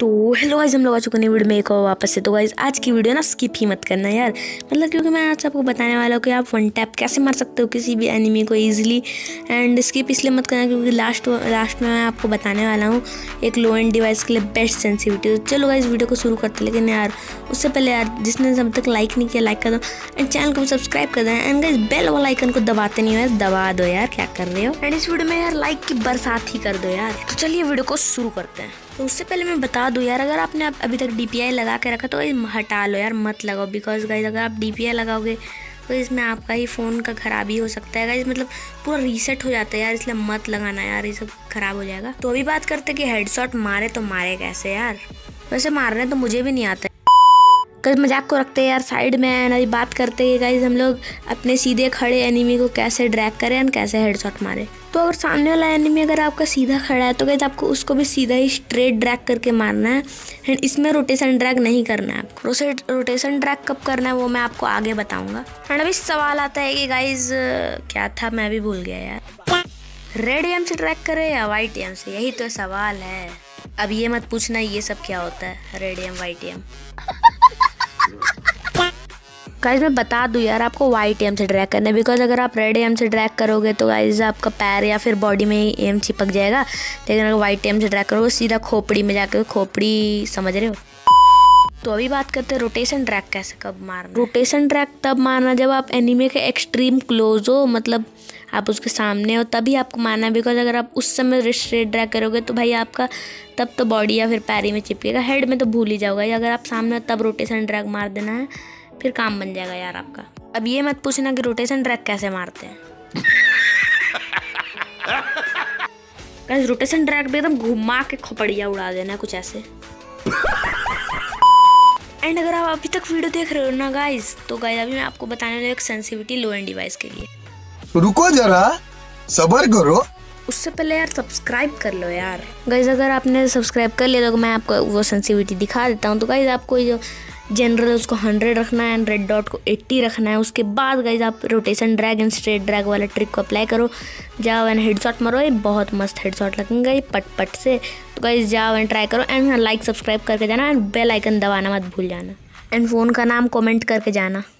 तो hello guys, हम लोग आ चुके हैं वीडियो में एक और वापस से। तो गाइस आज की वीडियो ना स्किप ही मत करना यार, मतलब क्योंकि मैं आज आपको बताने वाला हूँ कि आप वन टैप कैसे मार सकते हो किसी भी एनिमी को इजीली। एंड स्किप इसलिए मत करना क्योंकि लास्ट में मैं आपको बताने वाला हूँ एक लो एंड डिवाइस के लिए बेस्ट सेंसिटिविटी। तो चलो गाइस वीडियो को शुरू करते, लेकिन यार उससे पहले यार जिसने अब तक लाइक नहीं किया लाइक कर दो एंड चैनल को सब्सक्राइब कर देना। एंड गाइस बेल वाला आइकन को दबाते नहीं हो यार, दबा दो यार, क्या कर रहे हो। एंड इस वीडियो में यार लाइक की बरसात ही कर दो यार। तो चलिए वीडियो को शुरू करते हैं। तो उससे पहले मैं बता दूं यार, अगर आपने अभी तक DPI लगा के रखा तो हटा लो यार, मत लगाओ। बिकॉज गाइज अगर आप DPI लगाओगे तो इसमें आपका ही फ़ोन का खराबी हो सकता है गाइज, मतलब पूरा रीसेट हो जाता है यार, इसलिए मत लगाना यार, ये सब खराब हो जाएगा। तो अभी बात करते कि हेडशॉट मारे तो मारे कैसे यार। वैसे मारने तो मुझे भी नहीं आता, कल मजाक को रखते हैं यार साइड में। एंड अभी बात करते हैं गाइज हम लोग अपने सीधे खड़े एनिमी को कैसे ड्रैग करें एंड कैसे हेडशॉट मारें। तो अगर सामने वाला एनिमी अगर आपका सीधा खड़ा है तो गाइस आपको उसको भी सीधा ही स्ट्रेट ड्रैग करके मारना है। एंड इसमें रोटेशन ड्रैग नहीं करना है आपको। रोटेशन ड्रैग कब करना है वो मैं आपको आगे बताऊंगा। एंड अभी सवाल आता है कि गाइस क्या था, मैं भी भूल गया यार, रेड एम से ड्रैग करें या वाइट एम से, यही तो सवाल है। अब ये मत पूछना ये सब क्या होता है, red M white M. Guys मैं बता दूं यार, आपको वाइट एम से ड्रैग करना है। बिकॉज अगर आप रेड एम से ड्रैग करोगे तो गाइज आपका पैर या फिर बॉडी में ही एम चिपक जाएगा, लेकिन अगर वाइट एम से ड्रैग करोगे सीधा खोपड़ी में जाकर, खोपड़ी समझ रहे हो। तो अभी बात करते हैं रोटेशन ड्रैग कैसे कब मारना। रोटेशन ड्रैग तब मारना जब आप एनिमी के एक्सट्रीम क्लोज हो, मतलब आप उसके सामने हो तभी आपको मारना है। बिकॉज अगर आप उस समय स्ट्रेट ड्रैग करोगे तो भाई आपका तब तो बॉडी या फिर पैर में चिपकेगा, हेड में तो भूल ही जाओगे। अगर आप सामने हो तब रोटेशन ड्रैग मार देना है, फिर काम बन जाएगा यार आपका। अब ये मत पूछना कि रोटेशन ड्रैग कैसे मारते हैं। गाइस रोटेशन ड्रैग पे एकदम घुमा के खोपड़िया उड़ा देना कुछ ऐसे। एंड अगर आप अभी तक वीडियो देख रहे हो ना गाइस, तो गाइस अभी मैं आपको बताने वाला हूं एक सेंसिटिविटी लो एंड डिवाइस के लिए। रुको जरा सब्र करो, उससे पहले यार सब्सक्राइब कर लो यार। गाइस अगर आपने सब्सक्राइब कर लिया तो मैं आपको वो सेंसिटिविटी दिखा देता हूँ। तो गाइस आपको जो जनरल उसको 100 रखना है एंड रेड डॉट को 80 रखना है। उसके बाद गाइज आप rotation drag and straight drag वाला ट्रिक को अप्लाई करो, जाओ एंड हेडशॉट मारो। ये बहुत मस्त हेडशॉट लगेंगे ये पटपट से। तो गाइज जाओ एंड ट्राई करो एंड लाइक सब्सक्राइब करके जाना एंड बेल आइकन दबाना मत भूल जाना एंड फ़ोन का नाम कमेंट करके जाना।